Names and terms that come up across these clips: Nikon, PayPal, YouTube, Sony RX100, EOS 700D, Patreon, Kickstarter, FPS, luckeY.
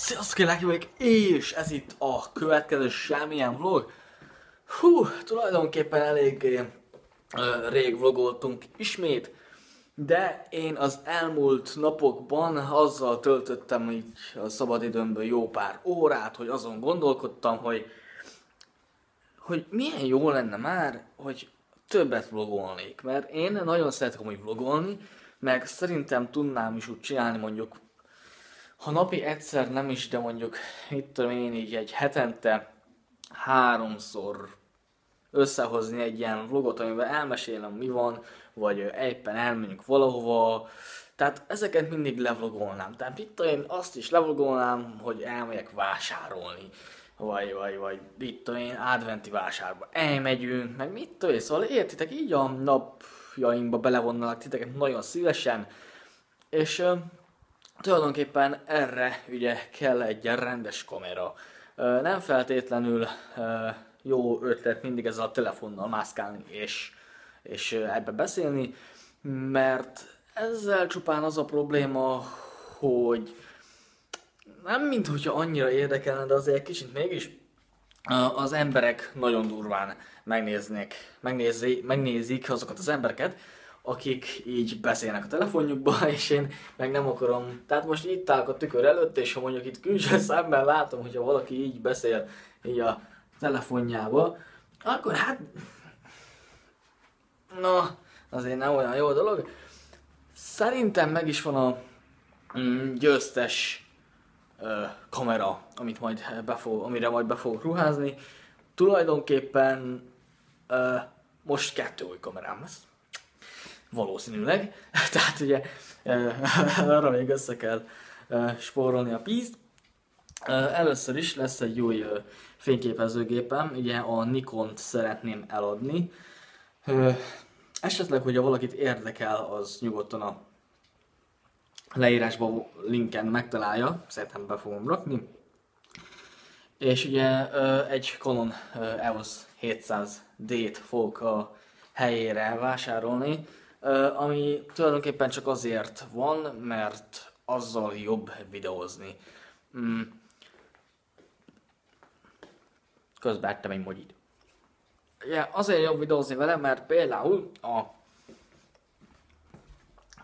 Sziasztok, kérlek, és ez itt a következő semmilyen vlog. Hú, tulajdonképpen elég rég vlogoltunk ismét, de én az elmúlt napokban azzal töltöttem így a szabadidőmből jó pár órát, hogy azon gondolkodtam, hogy milyen jó lenne már, hogy többet vlogolnék, mert én nagyon szeretek amúgy vlogolni, meg szerintem tudnám is úgy csinálni, mondjuk ha napi egyszer nem is, de mondjuk itt tudom én így egy hetente háromszor összehozni egy ilyen vlogot, amiben elmesélem mi van, vagy éppen elmenjünk valahova. Tehát ezeket mindig levlogolnám. Tehát itt én azt is levlogolnám, hogy elmegyek vásárolni. Vagy mit tudom én, adventi vásárba elmegyünk, meg mit tudom én, szóval értitek, így a napjaimba belevonnalak titeket nagyon szívesen, és tulajdonképpen erre ugye kell egy rendes kamera. Nem feltétlenül jó ötlet mindig ezzel a telefonnal mászkálni és ebbe beszélni, mert ezzel csupán az a probléma, hogy nem minthogyha annyira érdekelne, de azért kicsit mégis az emberek nagyon durván megnézik azokat az embereket, akik így beszélnek a telefonjukba, és én meg nem akarom. Tehát most itt állok a tükör előtt, és ha mondjuk itt külső szemben látom, hogyha valaki így beszél így a telefonjába, akkor hát... na, azért nem olyan jó dolog. Szerintem meg is van a győztes kamera, amit majd amire majd be fogok ruházni. Tulajdonképpen most 2 új kamerám lesz. Valószínűleg. Tehát ugye arra még össze kell spórolni a pénzt. Először is lesz egy új fényképezőgépem, ugye a Nikont szeretném eladni. Esetleg, hogyha valakit érdekel, az nyugodtan a leírásban linken megtalálja, szerintem be fogom rakni. És ugye egy Canon EOS 700D-t fogok a helyére vásárolni, ami tulajdonképpen csak azért van, mert azzal jobb videózni. Közben ettem egy mogyit. Ja, azért jobb videózni vele, mert például a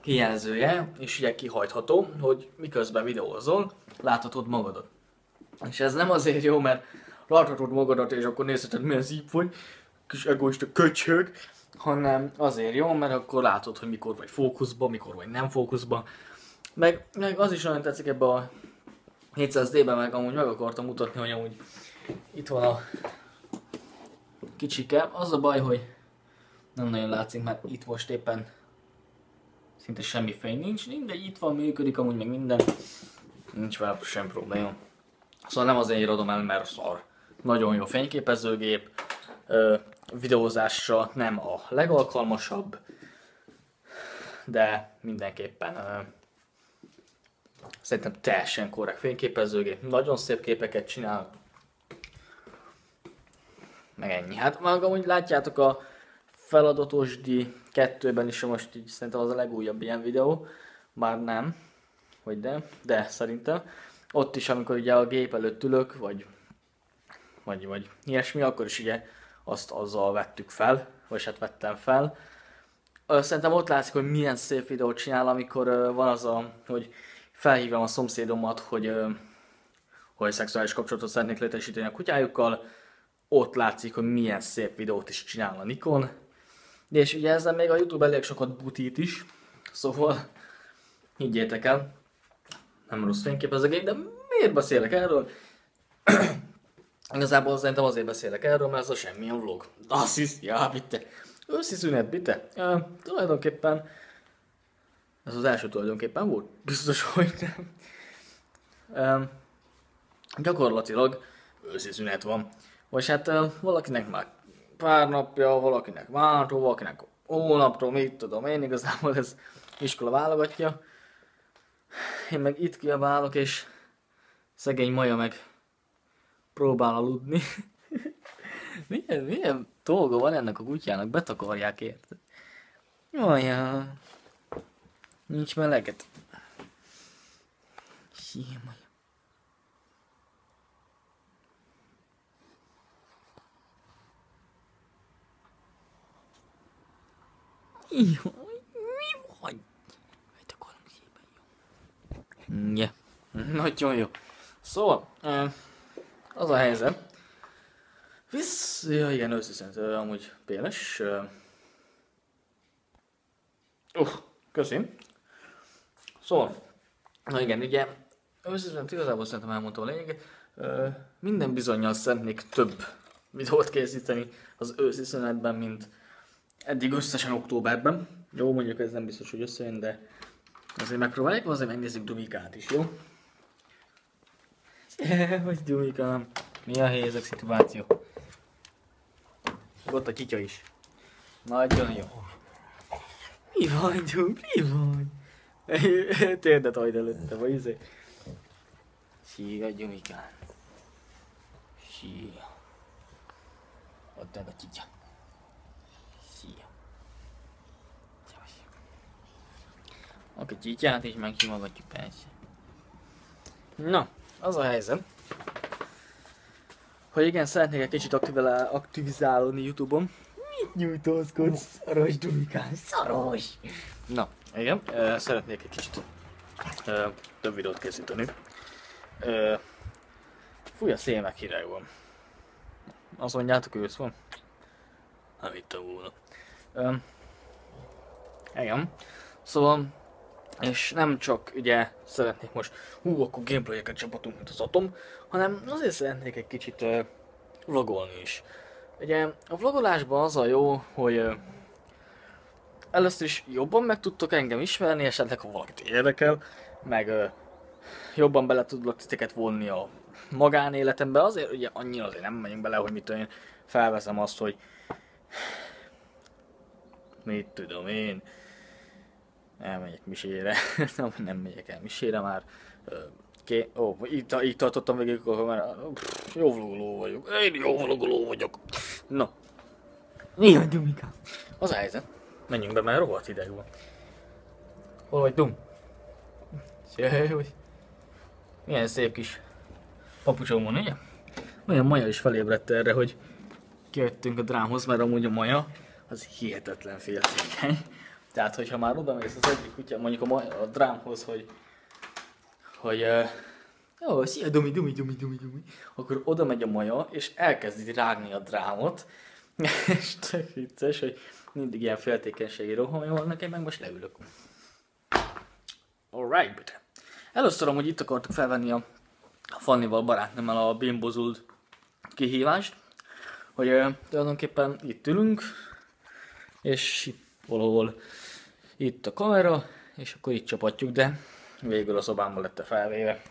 kijelzője, és ugye kihajtható, hogy miközben videózol, láthatod magadat. És ez nem azért jó, mert láthatod magadat, és akkor nézheted, milyen zíp vagy, kis egoista köcsög, hanem azért jó, mert akkor látod, hogy mikor vagy fókuszba, mikor vagy nem fókuszba. Meg az is nagyon tetszik ebbe a 700D-ben, meg amúgy meg akartam mutatni, hogy amúgy itt van a kicsike. Az a baj, hogy nem nagyon látszik, mert itt most éppen szinte semmi fény nincs, mindegy, itt van, működik amúgy meg minden. Nincs vele sem probléma. Szóval nem azért adom el, mert szar. Nagyon jó fényképezőgép, videózásra nem a legalkalmasabb, de mindenképpen szerintem teljesen korrekt fényképezőgép, nagyon szép képeket csinál. Meg ennyi. Hát maga úgy látjátok a feladatos D2-ben is, most így szerintem az a legújabb ilyen videó, bár nem, hogy de szerintem. Ott is, amikor ugye a gép előtt ülök, vagy ilyesmi, akkor is ugye azt azzal vettük fel, vagy hát vettem fel. Szerintem ott látszik, hogy milyen szép videót csinál, amikor van az a, hogy felhívom a szomszédomat, hogy szexuális kapcsolatot szeretnék létesíteni a kutyájukkal. Ott látszik, hogy milyen szép videót is csinál a Nikon. És ugye ezzel még a YouTube elég sokat butít is, szóval higgyétek el, nem rossz fényképezőgép, de miért beszélek erről? Igazából szerintem azért beszélek erről, mert ez a semmilyen vlog. Azt hisz, já, bitte. Őszi szünet, bitte. Tulajdonképpen... ez az első tulajdonképpen volt? Biztos, hogy nem. Gyakorlatilag őszi szünet van. Vagy hát valakinek már pár napja, valakinek mától, valakinek hónaptól, mit tudom én, igazából ez iskola válogatja. Én meg itt kiabálok, és szegény Maja meg próbál aludni. milyen dolga van ennek a kutyának, betakarják, érted? Maja, nincs meleget. Sír, Maja. Jaj, mi vagy? Hát akkor szépen jó. Ja, nagyon jó. Szóval, az a helyzet. Ja, igen, őszintén, amúgy péles. Köszönöm. Szóval, na igen, ugye, őszintén igazából szerintem elmondtam a lényeget. Minden bizonnyal szeretnék több videót készíteni az őszi szünetben, mint eddig összesen októberben. Jó, mondjuk ez nem biztos, hogy összejön, de azért megpróbáljuk, azért megnézzük Dumikát is, jó? Hogy Dumikám, mi a helyzet szituáció? Ott a kitya is. Nagyon jó. Mi vagyunk, mi vagy? Térdet ajd előtte, vagy izé. Szia, Dumikám. Szia. Ott meg a kitya. Szia. Oké, kityát is meghívogatjuk persze. Na, az a helyzet, hogy igen, szeretnék egy kicsit aktivizálódni YouTube-on. Mit nyújtózkodsz? Szaros, Dumikám, szaros! Na, igen, szeretnék egy kicsit több videót készíteni. Fúj a szél, meg hideg van. Azt mondjátok, ősz van? Nem itt a volna. Igen. Szóval, és nem csak ugye szeretnék most, akkor gameplay-eket csapatunk, mint az atom, hanem azért szeretnék egy kicsit vlogolni is. Ugye a vlogolásban az a jó, hogy először is jobban meg tudtok engem ismerni, esetleg ha valakit érdekel, meg jobban bele tudlak titeket vonni a magánéletembe, azért ugye annyira azért nem megyünk bele, hogy mit tudom én, felveszem azt, hogy mit tudom én, elmegyek misére, nem megyek el misére már, itt tartottam végig, akkor már jó vlogoló vagyok, én jó vlogoló vagyok. Na, mi a Dumikám? Az a helyzet, menjünk be, mert rohadt hideg van. Hol vagy, Dum? Sőt, milyen szép kis papucsom van, ugye? Olyan Maja is felébredt erre, hogy kijöttünk a drámhoz, mert amúgy a Maja az hihetetlen féltékeny. Tehát, hogyha már oda mész az egyik kutya, mondjuk a Maja a drámhoz, hogy jó, szia, Dumi, akkor oda megy a Maja, és elkezdi rágni a drámot, és tök vicces, hogy mindig ilyen féltékenységi rohamja vannak, én meg most leülök. Alright, bitte. Először amúgy itt akartuk felvenni a Fannival, barátnőmmel a bimbozult kihívást, hogy tulajdonképpen itt ülünk, és itt valahol itt a kamera, és akkor itt csapatjuk, de végül a szobámban lett a felvéve.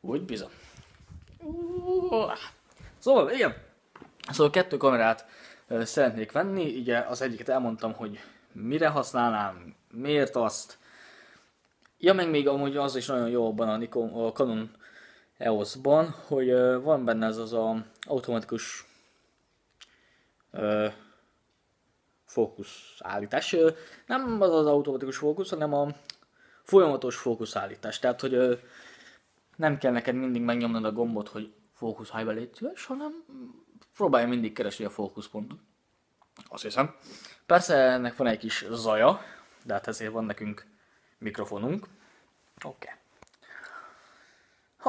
Úgy bizony. Szóval igen, szóval 2 kamerát szeretnék venni, ugye az egyiket elmondtam, hogy mire használnám, miért azt. Ja, meg még amúgy az is nagyon jó abban a Nikon, a Canon EOS-ban, hogy van benne ez az a automatikus fókuszállítás. Nem az az automatikus fókusz, hanem a folyamatos fókuszállítás. Tehát, hogy nem kell neked mindig megnyomnod a gombot, hogy fókuszálj be, légy szíves, hanem próbálj mindig keresni a fókuszpontot. Azt hiszem. Persze ennek van egy kis zaja, de hát ezért van nekünk mikrofonunk.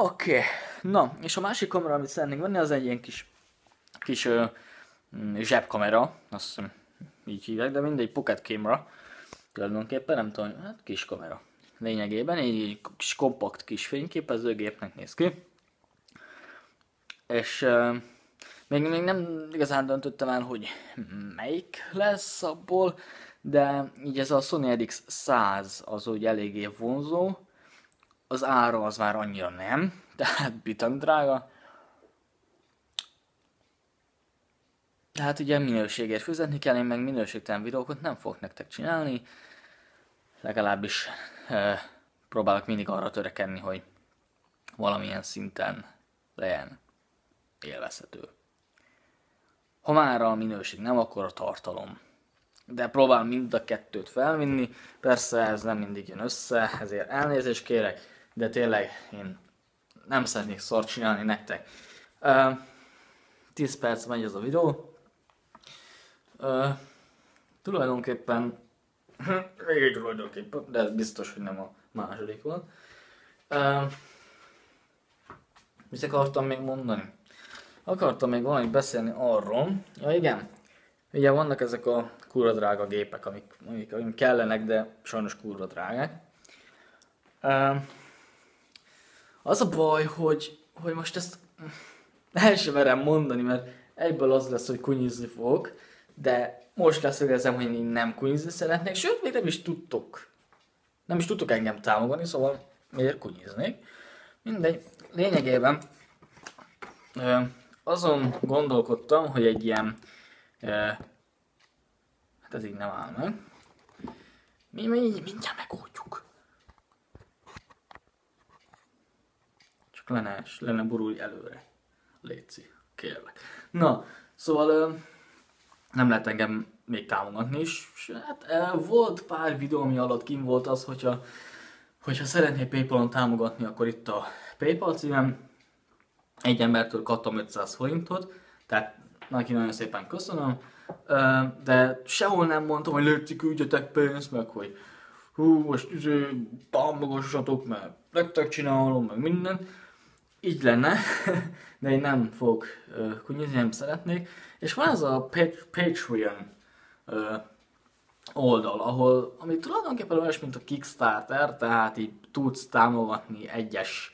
Oké. Na, és a másik kamera, amit szeretnénk venni, az egy ilyen kis zsebkamera. Azt hiszem, így hívják, de mindegy, pocket camera. Tulajdonképpen nem tudom, hát kis kamera. Lényegében egy kis kompakt kis fényképezőgépnek néz ki. És még nem igazán döntöttem el, hogy melyik lesz abból, de így ez a Sony RX100 az úgy eléggé vonzó. Az ára az már annyira nem, tehát bitang drága. Tehát ugye minőségért fizetni kell, én meg minőségtelen videókat nem fogok nektek csinálni. Legalábbis próbálok mindig arra törekedni, hogy valamilyen szinten legyen élvezhető. Ha már a minőség nem, akkor a tartalom. De próbálom mind a kettőt felvinni, persze ez nem mindig jön össze, ezért elnézést kérek, de tényleg én nem szeretnék szart csinálni nektek. 10 perc megy ez a videó. Tulajdonképpen Így tulajdonképpen, de ez biztos, hogy nem a második volt. Mit akartam még mondani? Akartam még valamit beszélni arról, ja igen, ugye vannak ezek a kurva drága gépek, amik kellenek, de sajnos kurva drágák. Az a baj, hogy most ezt el sem merem mondani, mert egyből az lesz, hogy kunyizni fogok, de most leszögezem, hogy én nem kunyizni szeretnék, sőt, még nem is tudtok. Nem is tudtok engem támogatni, szóval miért kunyiznék. Mindegy, lényegében azon gondolkodtam, hogy egy ilyen, hát ez így nem áll meg, mi így mindjárt megoldjuk. Csak le ne burulj előre, léci, kérlek. Na, szóval nem lehet engem még támogatni is, hát volt pár videó, ami alatt kim volt az, hogyha szeretnél PayPal-on támogatni, akkor itt a PayPal címem. Egy embertől kaptam 500 forintot, tehát neki nagyon szépen köszönöm, de sehol nem mondtam, hogy létszik, ügyetek pénzt, meg hogy hú, most támogassatok, mert nektek csinálom, meg minden. Így lenne, de én nem fogok kunyizni, nem szeretnék. És van ez a Patreon oldal, ami tulajdonképpen olyan, mint a Kickstarter, tehát így tudsz támogatni egyes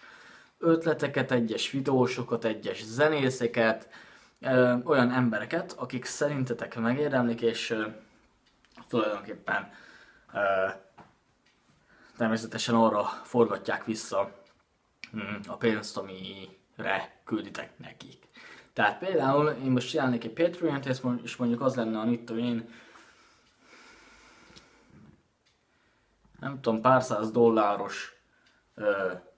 ötleteket, egyes videósokat, egyes zenészeket, olyan embereket, akik szerintetek megérdemlik, és tulajdonképpen természetesen arra forgatják vissza a pénzt, amire külditek nekik. Tehát például én most csinálnék egy Patreon-t, és mondjuk az lenne, amit én nem tudom, pár száz dolláros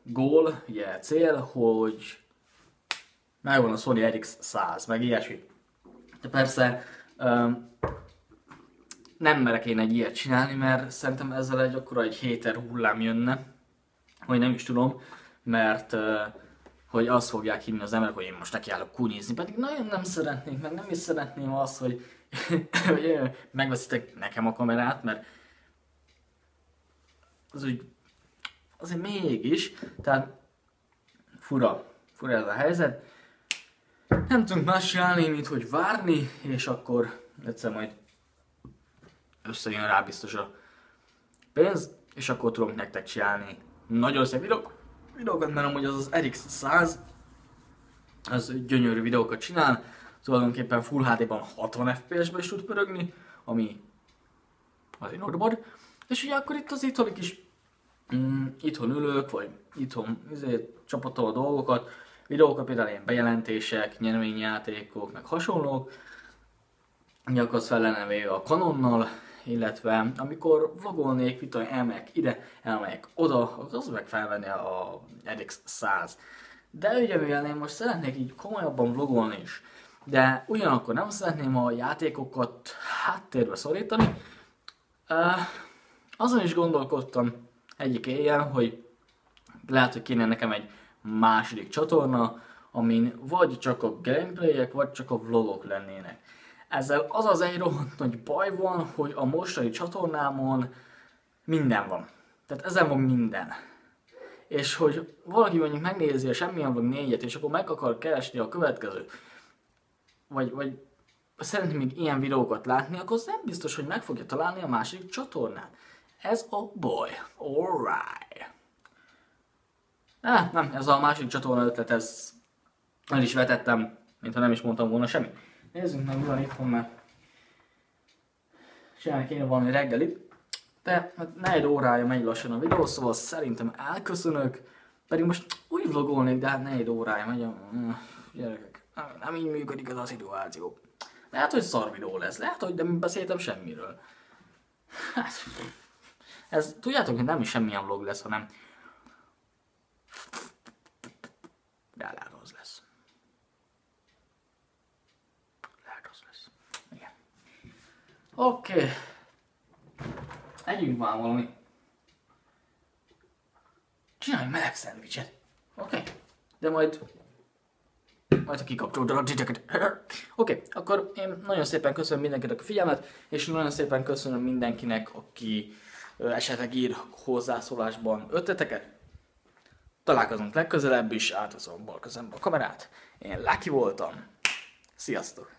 gól, ugye cél, hogy megvan a Sony RX100, meg ilyesmi. De persze nem merek én egy ilyet csinálni, mert szerintem ezzel egy hater hullám jönne, vagy nem is tudom, mert hogy azt fogják hinni az emberek, hogy én most nekiállok kunyizni, pedig nagyon nem szeretnék, meg nem is szeretném azt, hogy megveszitek nekem a kamerát, mert az úgy azért mégis, tehát fura ez a helyzet. Nem tudunk más csinálni, mint hogy várni, és akkor egyszer majd összejön rá biztos a pénz, és akkor tudunk nektek csinálni nagyon szép videókat, mert amúgy az az RX100, az gyönyörű videókat csinál, tulajdonképpen Full HD-ban 60 FPS-ben is tud pörögni, ami azért nagyobb, és ugye akkor itt az itthoni kis itthon ülök, vagy itthon csapatol a dolgokat, videókat, például ilyen bejelentések, nyereményjátékok, meg hasonlók. Akkor az fel lenne véve a Canonnal, illetve amikor vlogolnék, elmegyek ide, elmegyek oda, az meg felvenni a RX100. De ugye mivel én most szeretnék így komolyabban vlogolni is, de ugyanakkor nem szeretném a játékokat háttérbe szorítani, azon is gondolkodtam egyik éjjel, hogy lehet, hogy kéne nekem egy második csatorna, amin vagy csak a gameplayek, vagy csak a vlogok lennének. Ezzel az egy rohadt nagy baj van, hogy a mostani csatornámon minden van. Tehát ezen van minden. És hogy valaki mondjuk megnézi a semmilyen vlog 4-et, és akkor meg akar keresni a következő, vagy szeretném még ilyen videókat látni, akkor az nem biztos, hogy meg fogja találni a második csatornán. Ez a baj. Alright. Nem, ez a másik csatorna ötlet, ez el is vetettem, mintha nem is mondtam volna semmit. Nézzünk meg, mi van itthon, mert csinálni kéne valami reggelit. De hát 4 órája megy lassan a videó, szóval szerintem elköszönök. Pedig most úgy vlogolnék, de hát 4 órája megy a... Gyerekek, nem így működik ez a szituáció. Lehet, hogy szar videó lesz, lehet, hogy nem beszéltem semmiről. Hát... Ez, tudjátok, hogy nem is semmilyen vlog lesz, hanem az lesz. Lehet az lesz. Igen. Oké. Együnk már valami. Csináljunk meleg szendvicset. Oké. De majd Majd ha kikapcsolódom a dzsidzseket. Oké, akkor én nagyon szépen köszönöm mindenkinek a figyelmet, és nagyon szépen köszönöm mindenkinek, aki esetleg ír hozzászólásban ötleteket. Találkozunk legközelebb is, áthozom bal közembe a kamerát. Én Lucky voltam. Sziasztok!